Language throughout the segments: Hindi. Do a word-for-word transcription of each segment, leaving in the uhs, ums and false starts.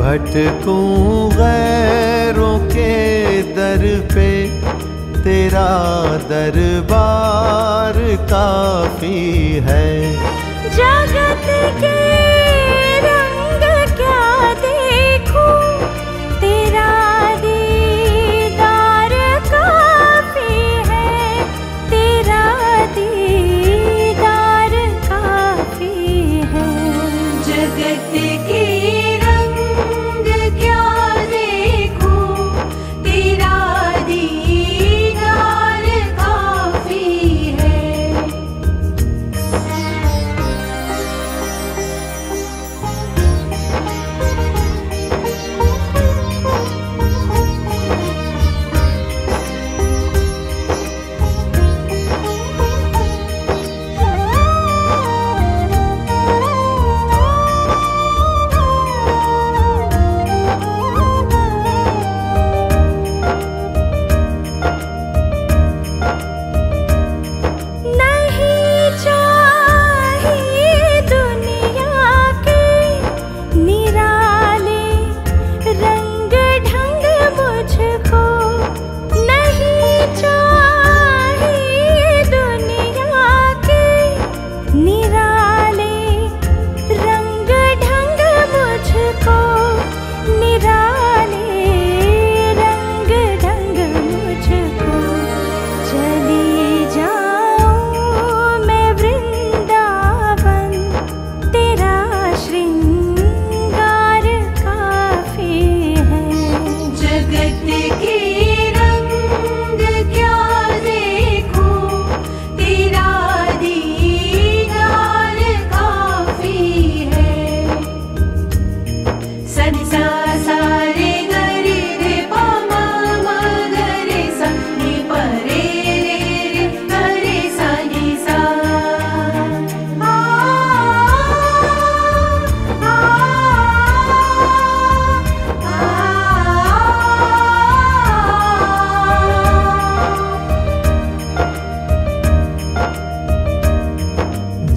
भटकूं गैरों के दर पे, तेरा दरबार काफी है। जगत के रंग क्या देखूं, तेरा दीदार काफी है, तेरा दीदार काफी है। जगत के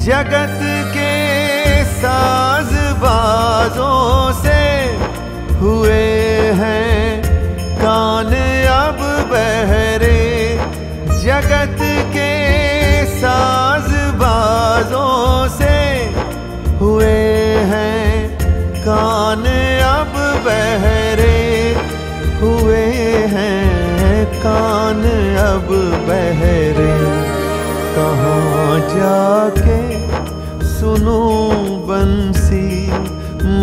जगत के साजबाजों से हुए हैं कान अब बहरे। जगत के साजबाजों से हुए हैं कान अब बहरे, हुए हैं कान अब बहरे। कहाँ जाके सुनो बंसी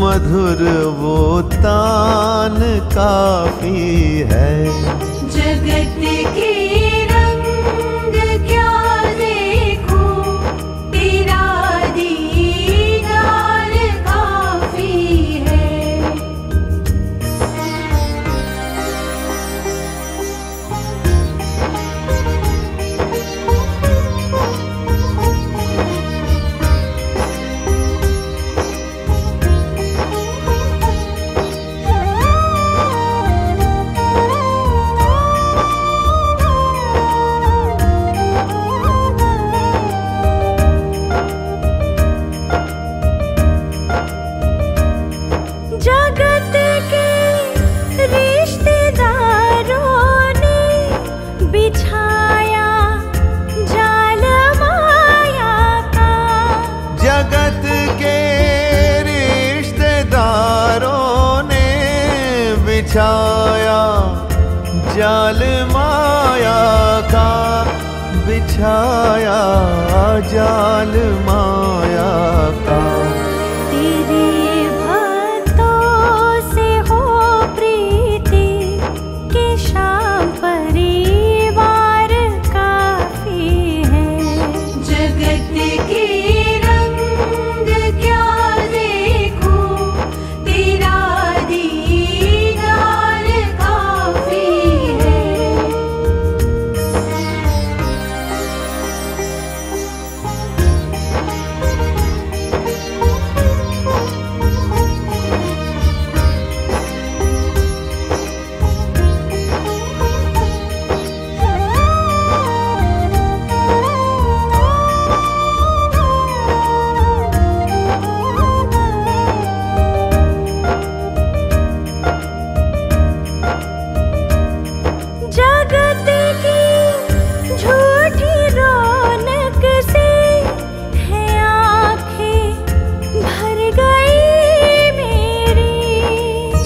मधुर वो तान काफी है। जगत के रंग क्या देखूं, तेरा दीदार काफी है। बिछाया जाल माया का, बिछाया जाल माया का। तेरे भक्तों से हो प्रीति के शाम परिवार काफी है। जगत के रंग क्या देखूं, तेरा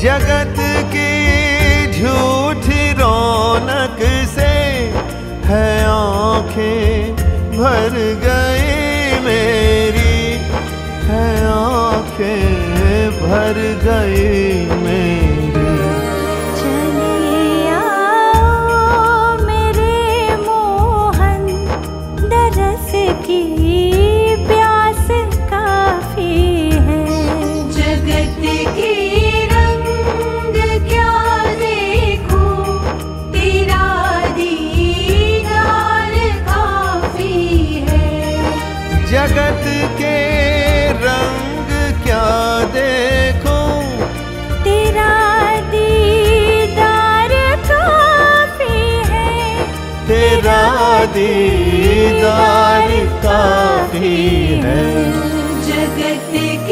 जगत की झूठी रौनक से है आँखें भर गई मेरी, है आँखें भर गई मेरी। चले आओ मेरे मोहन दरस की प्यास काफी है, जगत की जगत के रंग क्या देखो तेरा दीदार काफी है, तेरा दीदार काफी है। जगत